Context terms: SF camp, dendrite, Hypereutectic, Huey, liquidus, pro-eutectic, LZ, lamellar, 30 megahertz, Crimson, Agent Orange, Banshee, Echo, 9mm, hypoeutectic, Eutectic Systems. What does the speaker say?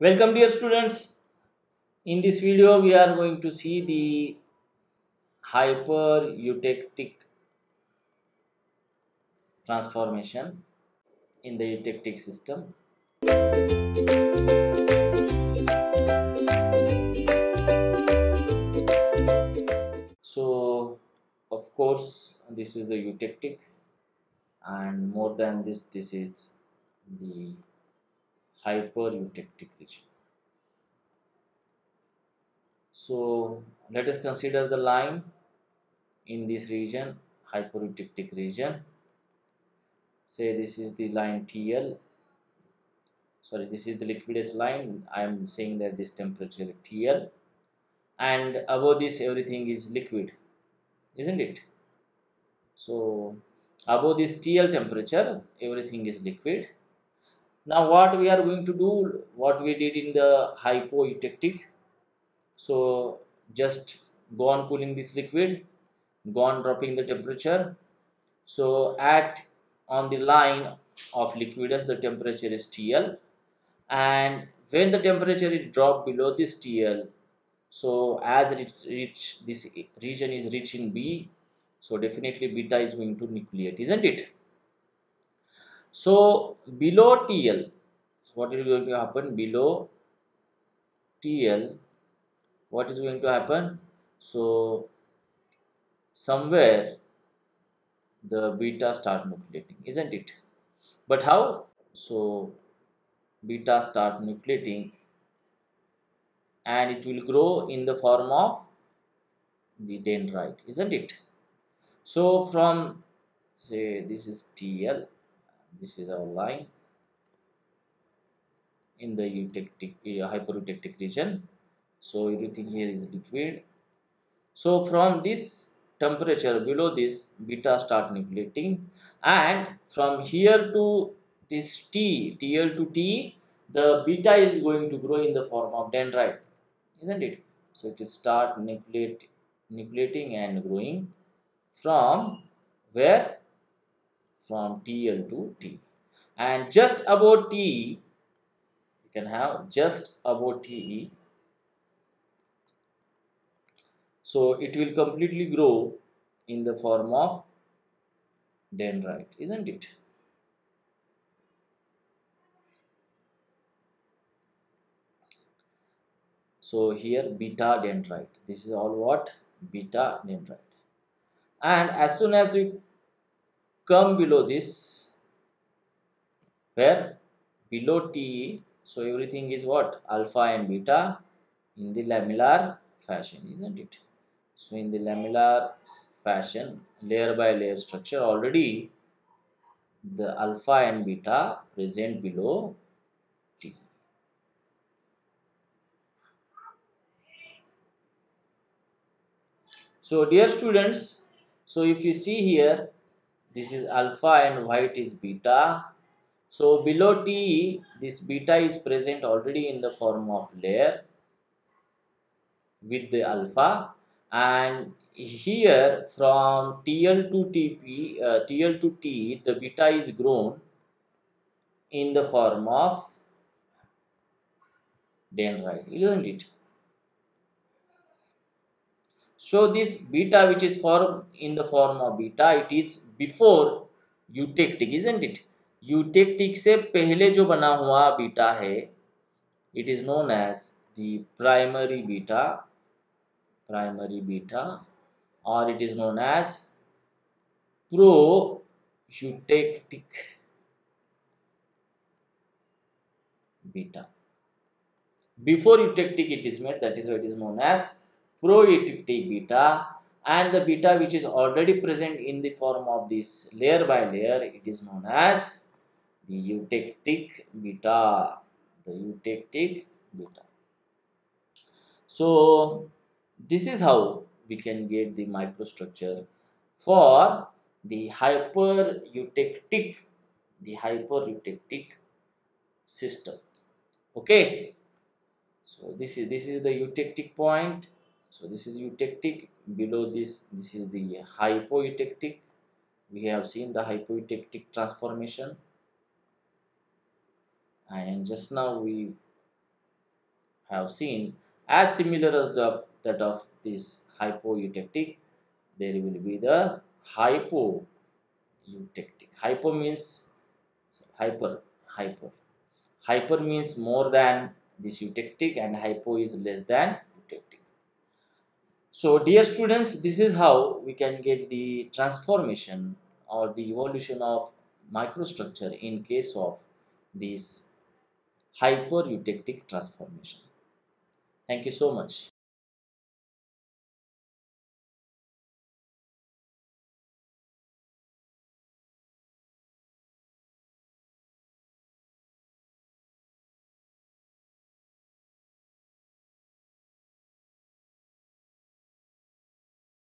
Welcome dear students, in this video we are going to see the hypereutectic transformation in the eutectic system. So of course this is the eutectic, and more than this, this is the hypereutectic region. So let us consider the line in this region, hypereutectic region. Say this is the line TL, sorry, this is the liquidus line. I am saying that this temperature is TL, and above this everything is liquid, isn't it? So above this TL temperature everything is liquid. Now what we are going to do, what we did in the hypoeutectic, so just go on cooling this liquid, go on dropping the temperature. So at on the line of liquidus the temperature is TL, and when the temperature is dropped below this TL, so as this region is reaching B, so definitely beta is going to nucleate, isn't it? So below TL, so what is going to happen below TL? What is going to happen? So somewhere the beta start nucleating, isn't it? But how? So beta start nucleating, and it will grow in the form of the dendrite, isn't it? So from, say this is TL, this is our line in the eutectic, hypereutectic region. So everything here is liquid. So from this temperature below this, beta start nucleating, and from here to this T, TL to T, the beta is going to grow in the form of dendrite, isn't it? So it will start nucleating and growing from where? From TL to T, and just above T, you can have just above TE. So it will completely grow in the form of dendrite, isn't it? So here beta dendrite. This is all what? Beta dendrite. And as soon as you come below this, where? Below TE, so everything is what? Alpha and beta in the lamellar fashion, isn't it? So in the lamellar fashion, layer by layer structure, already the alpha and beta present below T. So dear students, so if you see here, this is alpha and white is beta. So below TE, this beta is present already in the form of layer with the alpha, and here from TL to TP, TL to T, the beta is grown in the form of dendrite, isn't it? So this beta which is formed in the form of beta, it is before eutectic, isn't it? Eutectic से पहले जो बना हुआ beta है, it is known as the primary beta, or it is known as pro-eutectic beta. Before eutectic it is made, that is why it is known as pro-eutectic beta, and the beta which is already present in the form of this layer by layer, it is known as the eutectic beta. The eutectic beta. So this is how we can get the microstructure for the hypereutectic system. Okay. So this is the eutectic point. So this is eutectic. Below this, this is the hypoeutectic. We have seen the hypoeutectic transformation, and just now we have seen, as similar as that of this hypoeutectic, there will be the hypoeutectic. Hypo means hyper. Hyper means more than this eutectic, and hypo is less than eutectic. So, dear students, this is how we can get the transformation or the evolution of microstructure in case of this hypereutectic transformation. Thank you so much.